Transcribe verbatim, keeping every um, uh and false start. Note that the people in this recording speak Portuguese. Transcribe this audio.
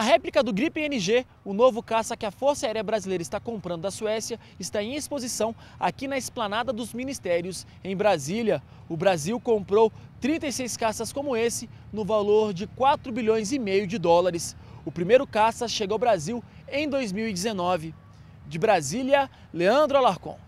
A réplica do Gripen N G, o novo caça que a Força Aérea Brasileira está comprando da Suécia, está em exposição aqui na Esplanada dos Ministérios, em Brasília. O Brasil comprou trinta e seis caças como esse, no valor de quatro bilhões e meio de dólares. O primeiro caça chegou ao Brasil em dois mil e dezenove. De Brasília, Leandro Alarcon.